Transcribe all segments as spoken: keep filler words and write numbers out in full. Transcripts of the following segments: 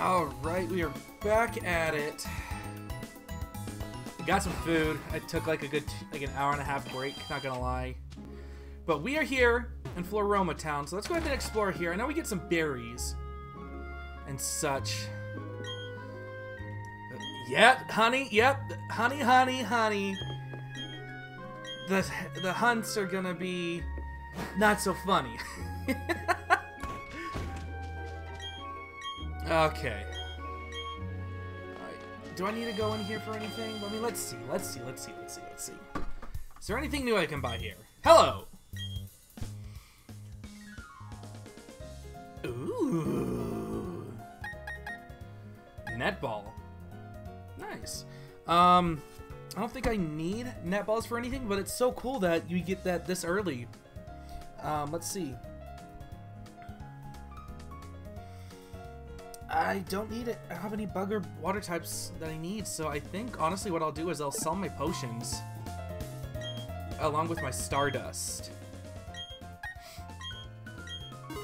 Alright, we are back at it. Got some food. I took like a good, like an hour and a half break, not gonna lie. But we are here in Floroma Town, so let's go ahead and explore here. I know we get some berries and such. Yep, honey, yep, honey, honey, honey. The, the hunts are gonna be not so funny. Okay. Alright. Do I need to go in here for anything? I mean, let's see, let's see, let's see, let's see, let's see. Is there anything new I can buy here? Hello! Ooh. Netball. Nice. Um, I don't think I need netballs for anything, but it's so cool that you get that this early. Um, let's see. I don't need it. I don't have any bug or water types that I need, so I think honestly what I'll do is I'll sell my potions along with my Stardust.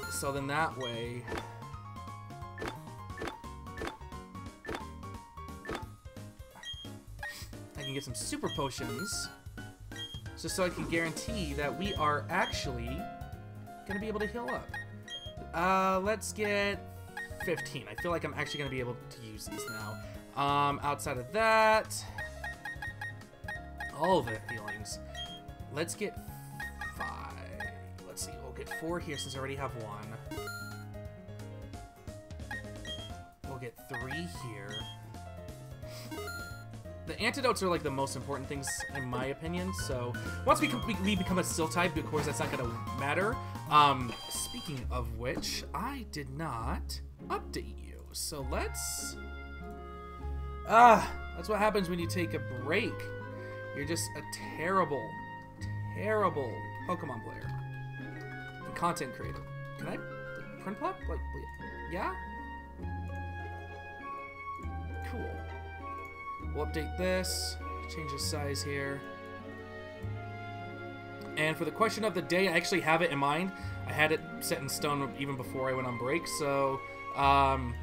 So then that way, I can get some super potions, just so I can guarantee that we are actually going to be able to heal up. Uh, let's get fifteen. I feel like I'm actually going to be able to use these now. Um, outside of that, all of the healings. Let's get five. Let's see, we'll get four here since I already have one. We'll get three here. The antidotes are like the most important things in my opinion, so once we, we, we become a Steel type, of course that's not going to matter. Um, speaking of which, I did not update you, so let's... Ah, that's what happens when you take a break. You're just a terrible, terrible Pokemon player and content creator. Can I Prinplup? Like, yeah? Cool. We'll update this, change the size here. And for the question of the day, I actually have it in mind. I had it set in stone even before I went on break, so... Um,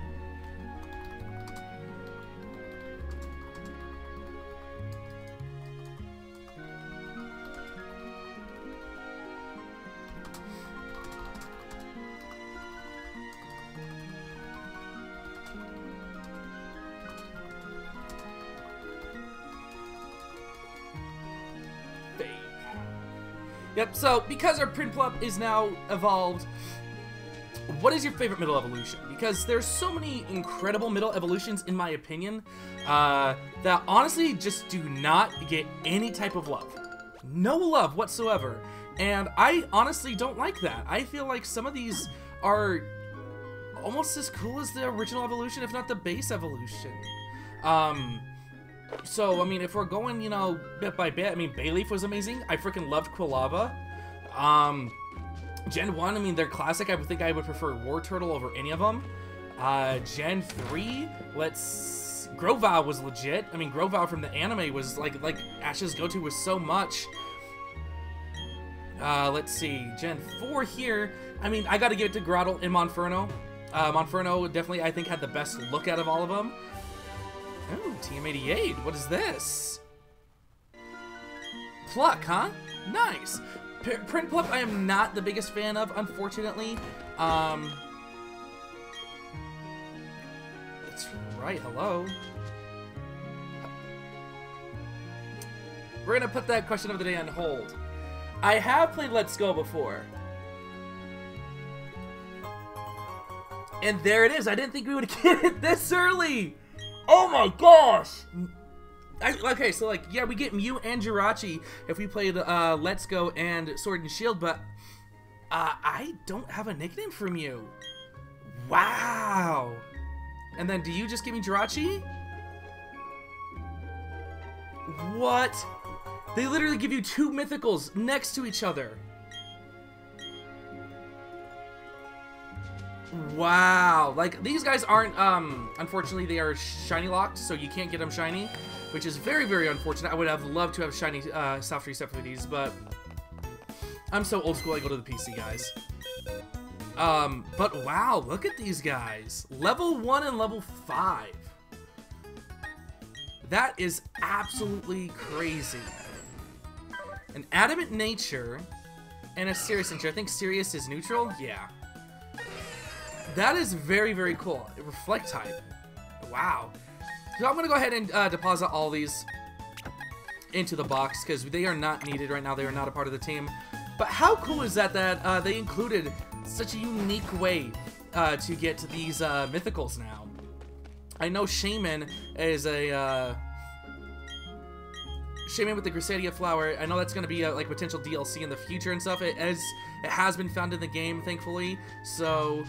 Yep, so because our Prinplup is now evolved, what is your favorite middle evolution? Because there's so many incredible middle evolutions, in my opinion, uh, that honestly just do not get any type of love. No love whatsoever. And I honestly don't like that. I feel like some of these are almost as cool as the original evolution, if not the base evolution. Um... So, I mean, if we're going, you know, bit by bit, I mean, Bayleaf was amazing. I freaking loved Quilava. Um, Gen one, I mean, they're classic. I would think I would prefer Wartortle over any of them. Uh, Gen three, let's... Grovyle was legit. I mean, Grovyle from the anime was, like, like Ash's go-to was so much. Uh, let's see. Gen four here. I mean, I gotta give it to Grottle and Monferno. Uh, Monferno definitely, I think, had the best look out of all of them. Ooh, T M eighty-eight, what is this? Pluck, huh? Nice! Prinplup I am not the biggest fan of, unfortunately. Um, that's right, hello. We're gonna put that question of the day on hold. I have played Let's Go before. And there it is, I didn't think we would get it this early! Oh my gosh! I, okay, so like, yeah, we get Mew and Jirachi if we played uh, Let's Go and Sword and Shield, but uh, I don't have a nickname for Mew. Wow! And then do you just give me Jirachi? What? They literally give you two mythicals next to each other. Wow, like these guys aren't, um, unfortunately they are shiny locked, so you can't get them shiny, which is very, very unfortunate. I would have loved to have shiny uh, soft reset for these, but I'm so old school I go to the P C, guys. Um, but wow, look at these guys. Level one and level five. That is absolutely crazy. An adamant nature and a Sirius nature. I think Sirius is neutral? Yeah. That is very, very cool. Reflect type. Wow. So I'm going to go ahead and uh, deposit all these into the box because they are not needed right now. They are not a part of the team. But how cool is that that uh, they included such a unique way uh, to get these uh, mythicals now? I know Shaymin is a... Uh, Shaymin with the Gracidea flower. I know that's going to be a, like potential D L C in the future and stuff. It, is, it has been found in the game, thankfully. So...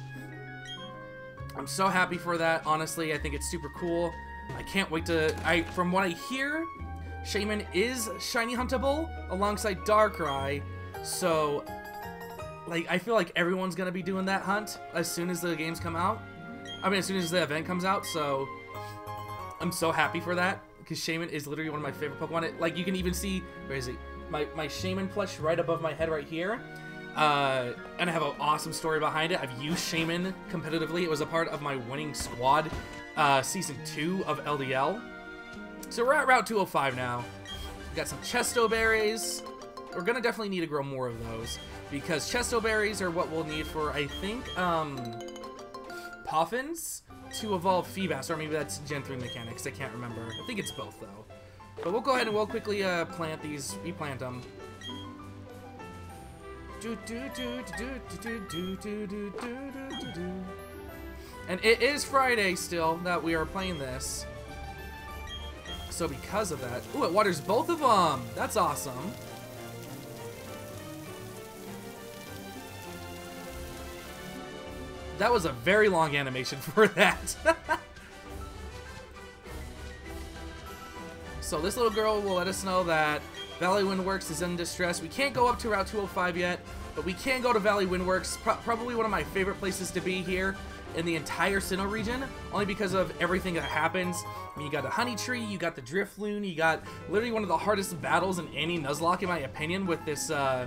I'm so happy for that. Honestly, I think it's super cool. I can't wait to... I From what I hear, Shaymin is shiny huntable alongside Darkrai. So, like, I feel like everyone's going to be doing that hunt as soon as the games come out. I mean, as soon as the event comes out. So, I'm so happy for that. Because Shaymin is literally one of my favorite Pokemon. It, like, you can even see... Where is it? My, my Shaymin plush right above my head right here. Uh, and I have an awesome story behind it. I've used Shaymin competitively. It was a part of my winning squad uh, Season two of L D L. So we're at Route two oh five now. We've got some Chesto Berries. We're going to definitely need to grow more of those because Chesto Berries are what we'll need for, I think, um, Poffins to evolve Feebas, or maybe that's Gen three mechanics. I can't remember. I think it's both, though. But we'll go ahead and we'll quickly uh, plant these, replant them. And it is Friday still that we are playing this. So because of that... Ooh, it waters both of them! That's awesome. That was a very long animation for that. So this little girl will let us know that Valley Windworks is in distress. We can't go up to Route two oh five yet, but we can go to Valley Windworks. Pro probably one of my favorite places to be here in the entire Sinnoh region, only because of everything that happens. I mean, you got the Honey Tree, you got the Drifloon, you got literally one of the hardest battles in any Nuzlocke, in my opinion, with this uh,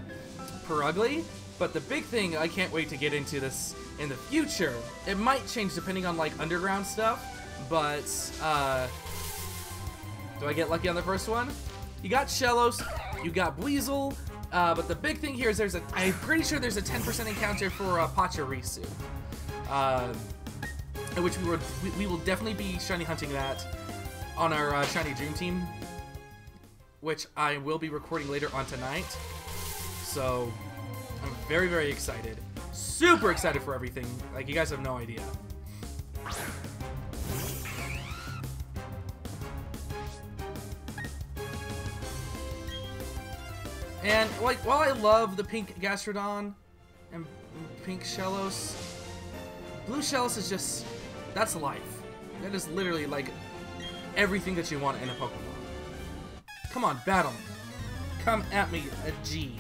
Perugly. But the big thing, I can't wait to get into this in the future. It might change depending on, like, underground stuff, but, uh, do I get lucky on the first one? You got Shellos, you got Buizel, uh, but the big thing here is there's a, I'm pretty sure there's a ten percent encounter for uh, Pachirisu, uh, in which we, were, we, we will definitely be shiny hunting that on our uh, shiny dream team, which I will be recording later on tonight, so I'm very, very excited. Super excited for everything. Like, you guys have no idea. And, like, while I love the pink Gastrodon and pink Shellos, blue Shellos is just... That's life. That is literally, like, everything that you want in a Pokemon. Come on, battle me. Come at me, a G.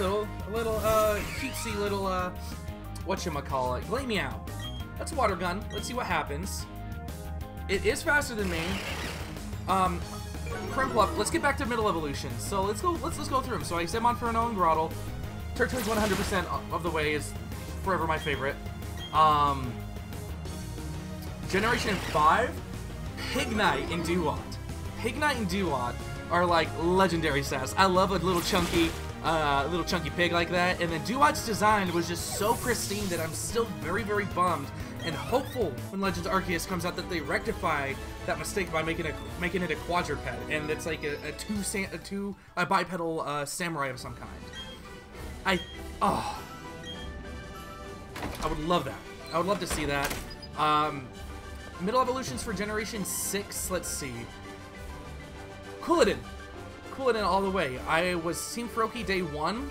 Little, little, uh, cutesy little, uh, whatchamacallit, Gleameow. That's a water gun. Let's see what happens. It is faster than me. Um, Prinplup, let's get back to middle evolution. So let's go, let's, let's go through them. So I said Monferno and Grottle. Turtle's one hundred percent of the way is forever my favorite. Um, Generation five, Pignite and Dewott. Pignite and Dewott are like legendary stats. I love a little chunky. Uh, a little chunky pig like that, and then Dewott's design was just so pristine that I'm still very, very bummed and hopeful when Legends Arceus comes out that they rectify that mistake by making a making it a quadruped, and it's like a, a two a two a bipedal uh, samurai of some kind. I oh, I would love that. I would love to see that. Um, middle evolutions for Generation Six. Let's see. Quilladin. Quilladin all the way. I was Team Froakie day one,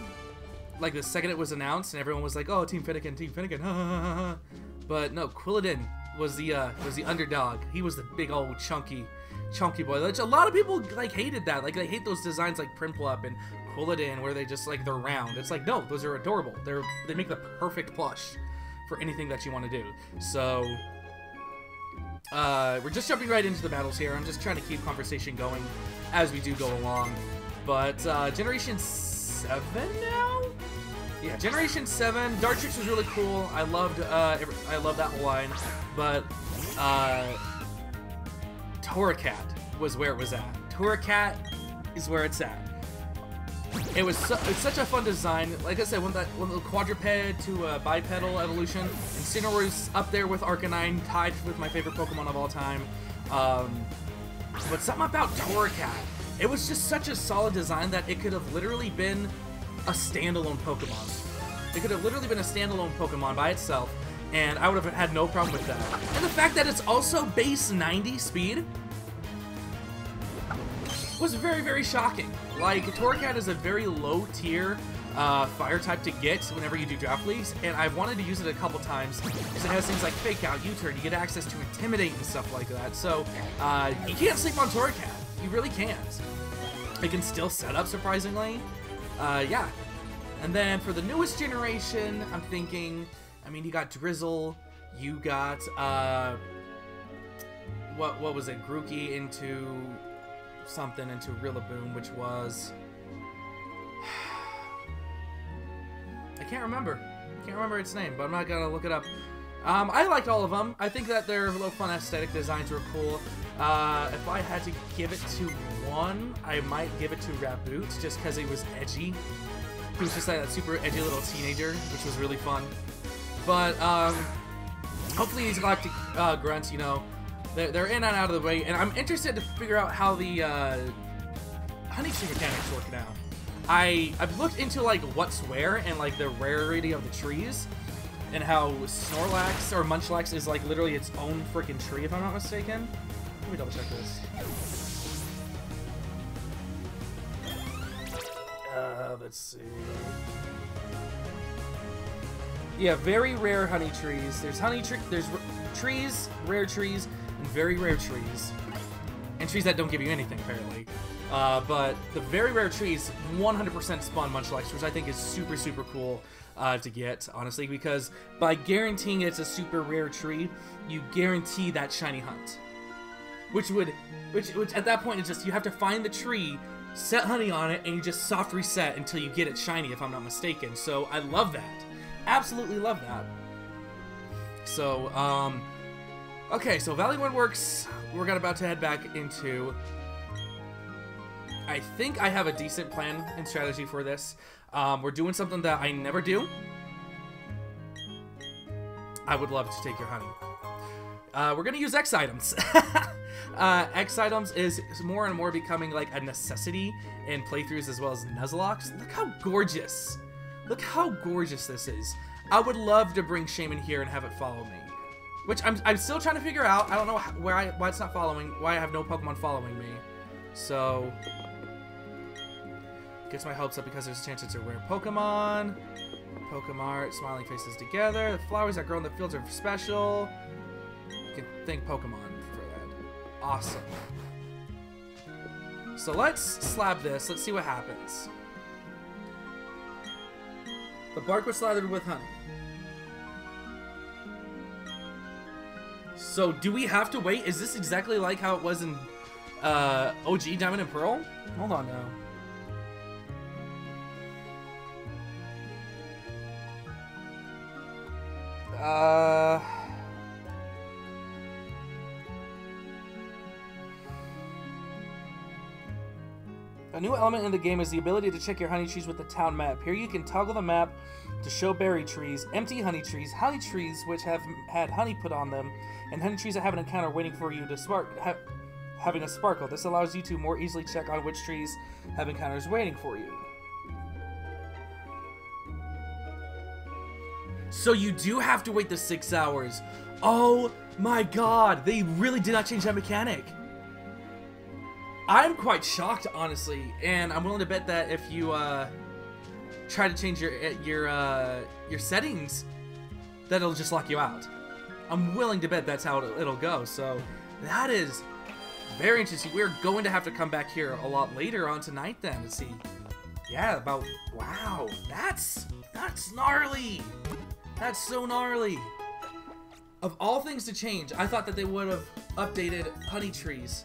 like the second it was announced, and everyone was like, "Oh, Team Finnegan, Team Finnegan." But no, Quilladin was the uh, was the underdog. He was the big old chunky, chunky boy. Which a lot of people like hated that. Like they hate those designs like Prinplup and Quilladin, where they just like they're round. It's like no, those are adorable. They're they make the perfect plush for anything that you want to do. So Uh, we're just jumping right into the battles here. I'm just trying to keep conversation going as we do go along. But uh, Generation seven now? Yeah, Generation seven. Dartrix was really cool. I loved uh, I loved that line. But uh, Torracat was where it was at. Torracat is where it's at. It was su it's such a fun design. Like I said, when that when the quadruped to uh, bipedal evolution, Incineroar's up there with Arcanine, tied with my favorite Pokemon of all time. Um, but something about Torracat, it was just such a solid design that it could have literally been a standalone Pokemon. It could have literally been a standalone Pokemon by itself, and I would have had no problem with that. And the fact that it's also base ninety speed was very, very shocking. Like, Torracat is a very low-tier uh, fire type to get whenever you do draft leagues, and I've wanted to use it a couple times because it has things like Fake Out, U-Turn, you get access to Intimidate and stuff like that, so uh, you can't sleep on Torracat. You really can't. It can still set up, surprisingly. Uh, yeah. And then for the newest generation, I'm thinking, I mean, you got Drizzle, you got, uh, what, what was it, Grookey into... something into Rillaboom, which was... I can't remember. Can't remember its name, but I'm not gonna look it up. Um, I liked all of them. I think that their little fun aesthetic designs were cool. Uh, if I had to give it to one, I might give it to Raboot, just because he was edgy. He was just like that super edgy little teenager, which was really fun. But, um, hopefully these Galactic uh, Grunts, you know, they're in and out of the way, and I'm interested to figure out how the uh, Honeygtree mechanics work now. I, I've looked into, like, what's where and, like, the rarity of the trees, and how Snorlax or Munchlax is, like, literally its own freaking tree, if I'm not mistaken. Let me double-check this. Uh, let's see... Yeah, very rare honey trees. There's honey tree, there's r trees, rare trees, and very rare trees, and trees that don't give you anything apparently. Uh, but the very rare trees one hundred percent spawn Munchlax, which I think is super super cool uh, to get, honestly, because by guaranteeing it's a super rare tree, you guarantee that shiny hunt, which would, which, which at that point is just you have to find the tree, set honey on it, and you just soft reset until you get it shiny, if I'm not mistaken. So I love that. Absolutely love that. So, um... okay, so Valley Windworks, we're gonna about to head back into... I think I have a decent plan and strategy for this. Um, we're doing something that I never do. I would love to take your honey. Uh, we're gonna use X items. uh, X items is more and more becoming like a necessity in playthroughs as well as Nuzlocke's. Look how gorgeous! Look how gorgeous this is. I would love to bring Shaymin here and have it follow me. Which I'm, I'm still trying to figure out. I don't know where I, why it's not following, why I have no Pokemon following me. So, gets my hopes up because there's a chance it's a rare Pokemon. Pokemart, smiling faces together. The flowers that grow in the fields are special. You can thank Pokemon for that. Awesome. So let's slab this. Let's see what happens. The bark was slathered with honey. So, do we have to wait? Is this exactly like how it was in uh, O G Diamond and Pearl? Hold on now. Uh... A new element in the game is the ability to check your honey trees with the town map. Here you can toggle the map to show berry trees, empty honey trees, honey trees which have had honey put on them, and honey trees that have an encounter waiting for you to spark, ha having a sparkle. This allows you to more easily check on which trees have encounters waiting for you. So you do have to wait the six hours. Oh my god, they really did not change that mechanic. I'm quite shocked, honestly, and I'm willing to bet that if you uh, try to change your your uh, your settings, that it'll just lock you out. I'm willing to bet that's how it'll, it'll go. So that is very interesting. We're going to have to come back here a lot later on tonight then to see. Yeah, about wow, that's that's gnarly. That's so gnarly. Of all things to change, I thought that they would have updated honey trees.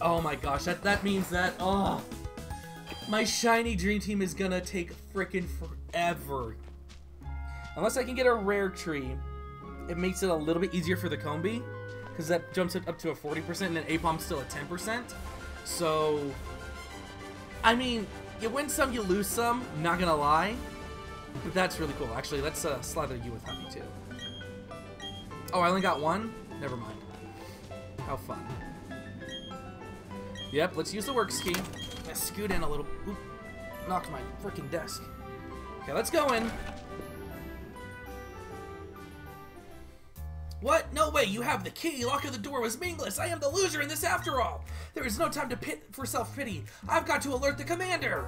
Oh my gosh, that, that means that, oh, my shiny dream team is gonna take frickin' forever. Unless I can get a rare tree, it makes it a little bit easier for the Combi, because that jumps it up to a forty percent, and then Apomm's still at ten percent. So, I mean, you win some, you lose some, not gonna lie. But that's really cool. Actually, let's uh, slather you with honey, too. Oh, I only got one? Never mind. How fun. Yep, let's use the work ski. Let's scoot in a little. Oop. Knocked my freaking desk. Okay, let's go in. What? No way! You have the key! Lock of the door was meaningless! I am the loser in this after all! There is no time to pit for self-pity! I've got to alert the commander!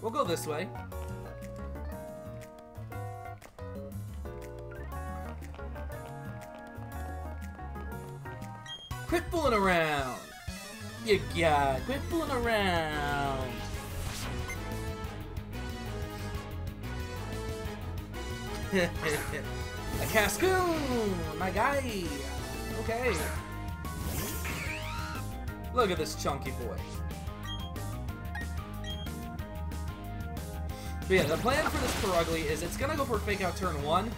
We'll go this way. Quit fooling around! You got it. Quit fooling around! A Cascoon! My guy! Okay. Look at this chunky boy. But yeah, the plan for this Perugly is it's gonna go for Fake Out turn one,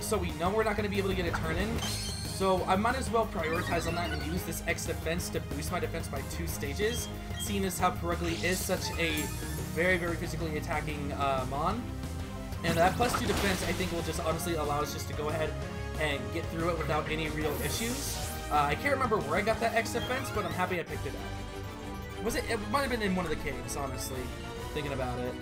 so we know we're not gonna be able to get a turn in. So I might as well prioritize on that and use this X defense to boost my defense by two stages, seeing as how Perugly is such a very, very physically attacking uh, Mon. And that plus two defense, I think, will just honestly allow us just to go ahead and get through it without any real issues. Uh, I can't remember where I got that X defense, but I'm happy I picked it up. Was it? It might have been in one of the caves, honestly, thinking about it.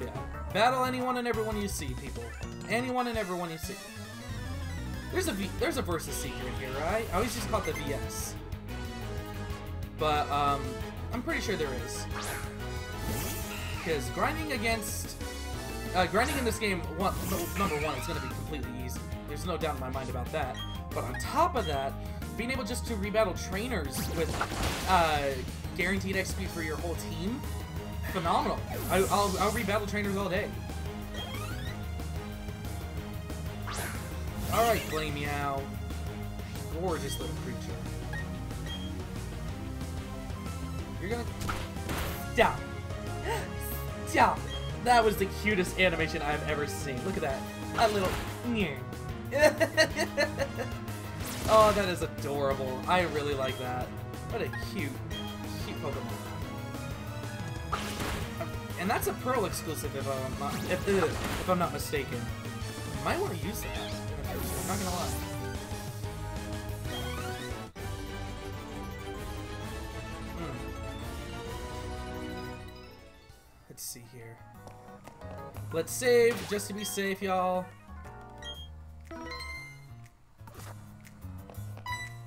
Yeah. Battle anyone and everyone you see, people. Anyone and everyone you see. There's a v there's a versus seeker in here, right? I always just call it the V S. But um, I'm pretty sure there is. Because grinding against uh, grinding in this game, one, number one, it's going to be completely easy. There's no doubt in my mind about that. But on top of that, being able just to rebattle trainers with uh, guaranteed X P for your whole team. Phenomenal. I, I'll, I'll re-battle trainers all day. Alright, Flameow. Gorgeous little creature. You're gonna... Stop. Stop. That was the cutest animation I've ever seen. Look at that. A little... Oh, that is adorable. I really like that. What a cute, cute Pokemon. And that's a Pearl exclusive, if I'm not, if, if I'm not mistaken. Might want to use that. I'm not gonna lie. Hmm. Let's see here. Let's save just to be safe, y'all.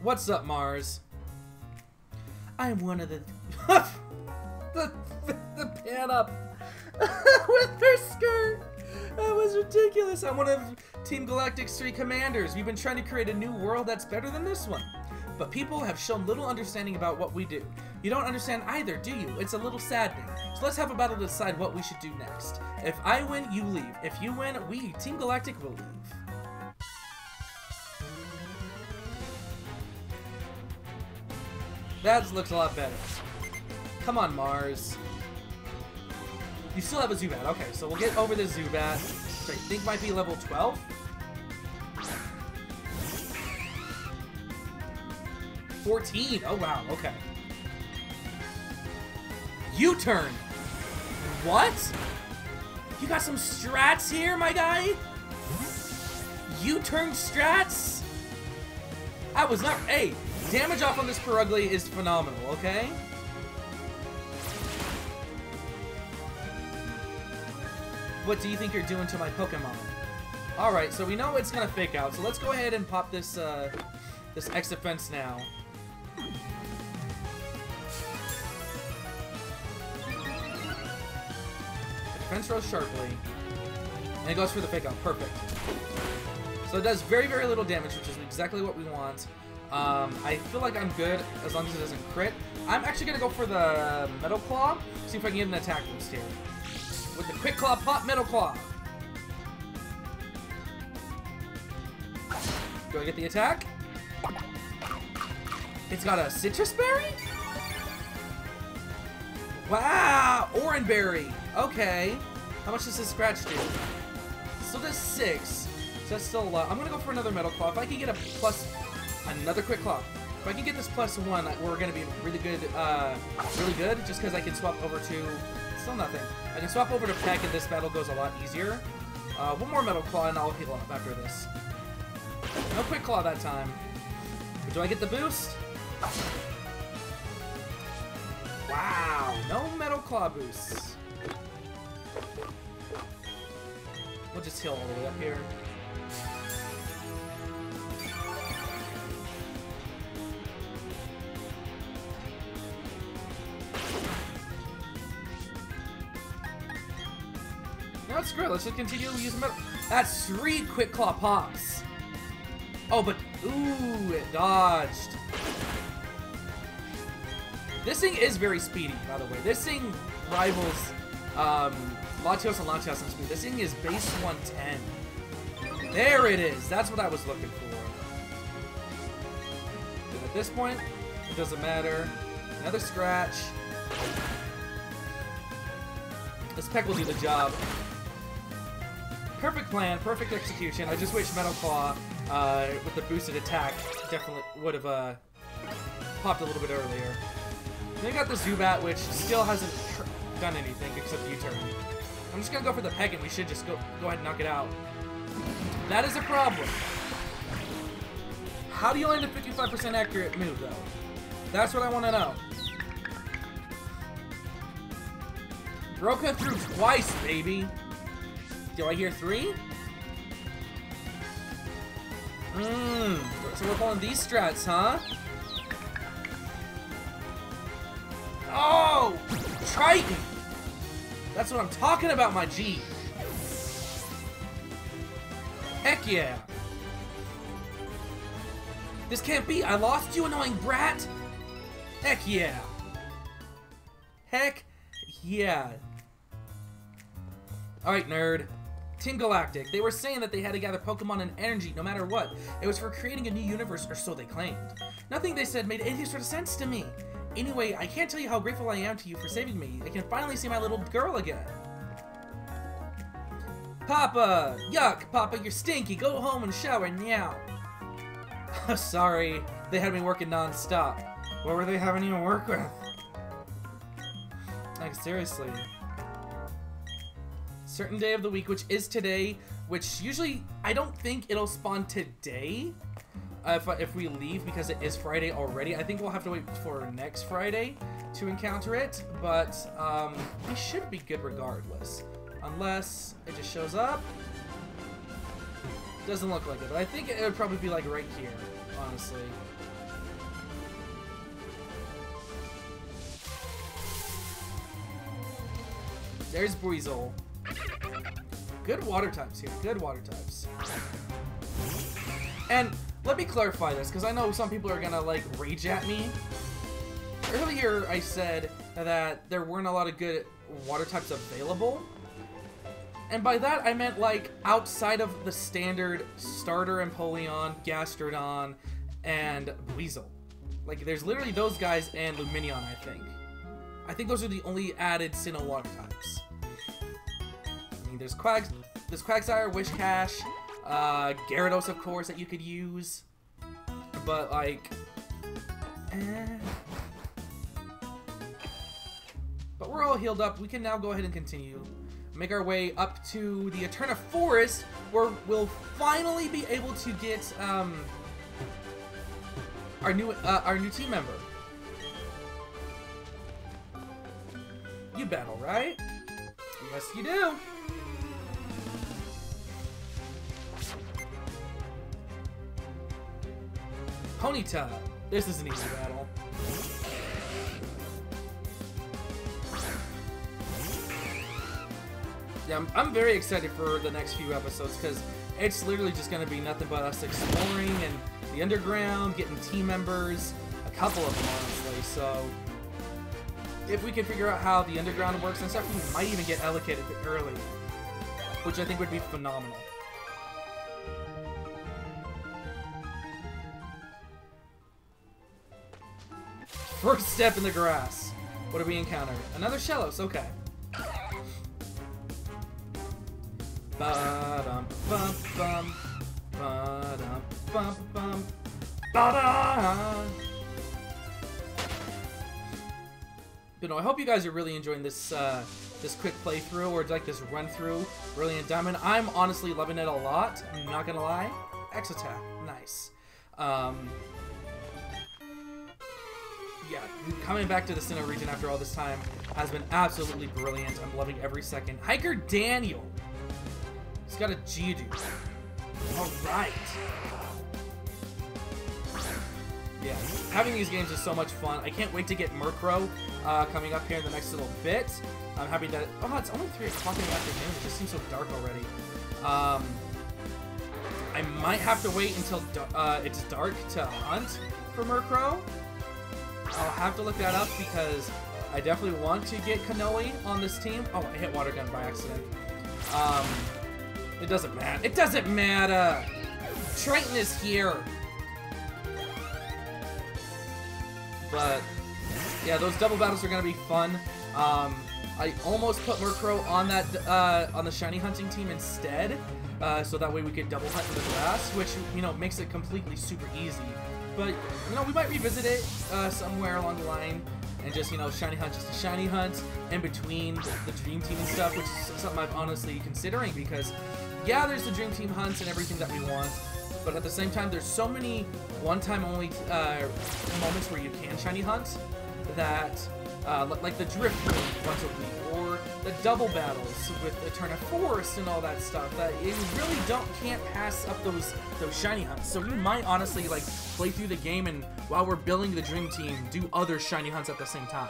What's up, Mars? I'm one of the. the the pan up with her skirt. That was ridiculous. I'm one of Team Galactic's three commanders. We've been trying to create a new world that's better than this one, but people have shown little understanding about what we do. You don't understand either, do you? It's a little saddening. So let's have a battle to decide what we should do next. If I win, you leave. If you win, we, Team Galactic, will leave. That looks a lot better. Come on, Mars. You still have a Zubat. Okay, so we'll get over the Zubat, which I think might be level twelve. fourteen. Oh, wow. Okay. U-turn. What? You got some strats here, my guy? U-turn strats? I was not... Hey, damage off on this Perugly is phenomenal, okay? What do you think you're doing to my Pokemon? Alright, so we know it's gonna Fake Out, so let's go ahead and pop this, uh, this X defense now. The defense rose sharply, and it goes for the Fake Out. Perfect. So it does very, very little damage, which is exactly what we want. Um, I feel like I'm good as long as it doesn't crit. I'm actually going to go for the Metal Claw. See if I can get an attack from Stare. With the Quick Claw Pop Metal Claw. Do I get the attack? It's got a Citrus Berry? Wow! Oran Berry! Okay. How much does this Scratch do? Still does six. So that's still a lot. I'm going to go for another Metal Claw. If I can get a plus... Another Quick Claw. If I can get this plus one, we're going to be really good, uh, really good, just because I can swap over to... Still nothing. I can swap over to Peck, and this battle goes a lot easier. Uh, one more Metal Claw, and I'll heal up after this. No Quick Claw that time. Do I get the boost? Wow, no Metal Claw boosts. We'll just heal all the way up here. No, screw it. Let's just continue to use metal. That's three Quick Claw pops. Oh, but ooh, it dodged. This thing is very speedy, by the way. This thing rivals um, Latios and Latias in speed. This thing is base one ten. There it is. That's what I was looking for. And at this point, it doesn't matter. Another scratch. This Peck will do the job. Perfect plan, perfect execution. I just wish Metal Claw uh, with the boosted attack definitely would have uh, popped a little bit earlier. Then I got the Zubat, which still hasn't done anything except U-turn. I'm just gonna go for the Peck, and we should just go go ahead and knock it out. That is a problem. How do you land a fifty-five percent accurate move, though? That's what I want to know. Broken through twice, baby. Do I hear three? Mmm. So we're pulling these strats, huh? Oh! Triton! That's what I'm talking about, my G. Heck yeah. This can't be. I lost, you annoying brat. Heck yeah. Heck yeah. Alright, nerd. Team Galactic. They were saying that they had to gather Pokemon and energy no matter what. It was for creating a new universe, or so they claimed. Nothing they said made any sort of sense to me. Anyway, I can't tell you how grateful I am to you for saving me. I can finally see my little girl again. Papa! Yuck! Papa, you're stinky! Go home and shower now! Sorry. They had me working non-stop. What were they having you to work with? Like, seriously. Certain day of the week, which is today, which usually I don't think it'll spawn today uh, if, if we leave, because it is Friday already. I think we'll have to wait for next Friday to encounter it, but um, we should be good regardless, unless it just shows up. Doesn't look like it, but I think it would probably be like right here, honestly. There's Buizel. Good water types here. Good water types. And let me clarify this, because I know some people are going to, like, rage at me. Earlier, I said that there weren't a lot of good water types available. And by that, I meant, like, outside of the standard starter Empoleon, Gastrodon, and Buizel. Like, there's literally those guys and Luminion, I think. I think those are the only added Sinnoh water types. There's Quags, there's Quagsire, Wishcash, uh, Gyarados, of course, that you could use. But, like... Eh. But we're all healed up. We can now go ahead and continue. Make our way up to the Eterna Forest, where we'll finally be able to get, um... Our new, uh, our new team member. You battle, right? Yes, you do! Ponyta! This is an easy battle. Yeah, I'm, I'm very excited for the next few episodes, because It's literally just going to be nothing but us exploring and the underground, getting team members, a couple of them, honestly. So if we can figure out how the underground works and stuff, we might even get allocated a bit early, which I think would be phenomenal. First step in the grass. What do we encounter? Another Shellos, okay. Ba-dum, bum, bum. Ba-dum, bum, bum. Ba-da! You know, I hope you guys are really enjoying this uh, this quick playthrough, or like this run-through, really in Diamond. I'm honestly loving it a lot, I'm not gonna lie. X attack, nice. Um... Yeah, coming back to the Sinnoh region after all this time has been absolutely brilliant. I'm loving every second. Hiker Daniel! He's got a Geodude. Alright. Yeah, having these games is so much fun. I can't wait to get Murkrow uh, coming up here in the next little bit. I'm happy that... Oh, it's only three o'clock in the afternoon. It just seems so dark already. Um, I might have to wait until uh, it's dark to hunt for Murkrow. I'll have to look that up because I definitely want to get Kanoe on this team. Oh, I hit Water Gun by accident. Um, it doesn't matter. It doesn't matter! Triton is here! But, yeah, those double battles are going to be fun. Um, I almost put Murkrow on that, uh, on the shiny hunting team instead. Uh, so that way we could double hunt in the grass, which, you know, makes it completely super easy. But, you know, we might revisit it uh, somewhere along the line and just, you know, shiny hunt, just a shiny hunt in between the dream team and stuff, which is something I'm honestly considering because, yeah, there's the dream team hunts and everything that we want, but at the same time, there's so many one-time only uh, moments where you can shiny hunt that, uh, like the drift room once a week or the double battles with Eterna Forest and all that stuff, that you really don't can't pass up those those shiny hunts. So we might honestly like play through the game and while we're building the dream team, do other shiny hunts at the same time.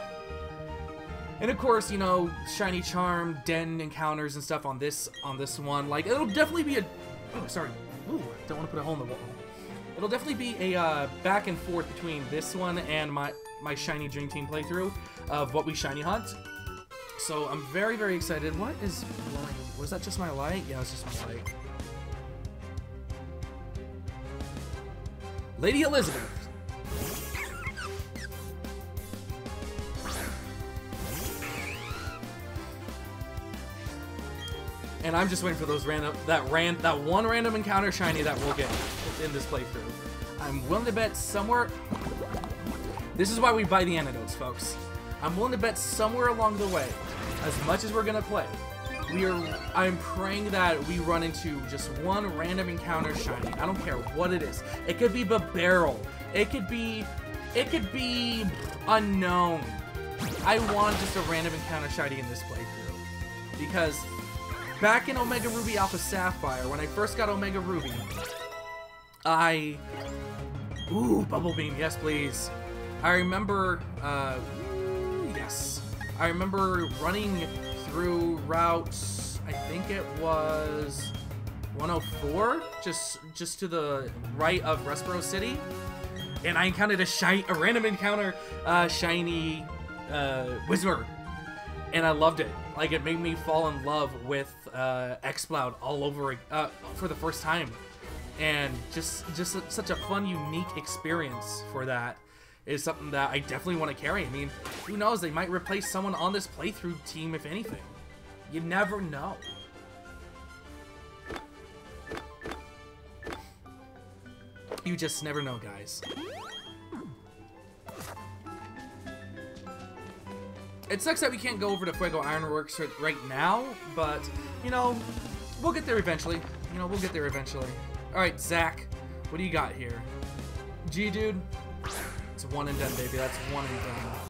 And of course, you know, shiny charm den encounters and stuff on this on this one. Like it'll definitely be a oh sorry, ooh, don't want to put a hole in the wall. It'll definitely be a uh, back and forth between this one and my my shiny dream team playthrough of what we shiny hunt. So I'm very, very excited. What is blowing? Was that just my light? Yeah, it's just my light. Lady Elizabeth. And I'm just waiting for those random, that ran, that one random encounter shiny that we'll get in this playthrough. I'm willing to bet somewhere. This is why we buy the antidotes, folks. I'm willing to bet somewhere along the way, as much as we're gonna play, we are. I'm praying that we run into just one random encounter shiny. I don't care what it is. It could be Babarrel. It could be. It could be unknown. I want just a random encounter shiny in this playthrough because back in Omega Ruby Alpha Sapphire, when I first got Omega Ruby, I. Ooh, Bubble Beam. Yes, please. I remember. Uh, Yes, I remember running through Route, I think it was one oh four, just just to the right of Respero City, and I encountered a shiny, a random encounter uh, shiny uh, Whismur, and I loved it. Like it made me fall in love with uh, Xploud all over uh, for the first time, and just just a, such a fun, unique experience for that. Is something that I definitely want to carry. I mean, who knows? They might replace someone on this playthrough team, if anything. You never know. You just never know, guys. It sucks that we can't go over to Fuego Ironworks right now, but, you know, we'll get there eventually. You know, we'll get there eventually. Alright, Zach, what do you got here? Geodude. One and done, baby. That's one and done.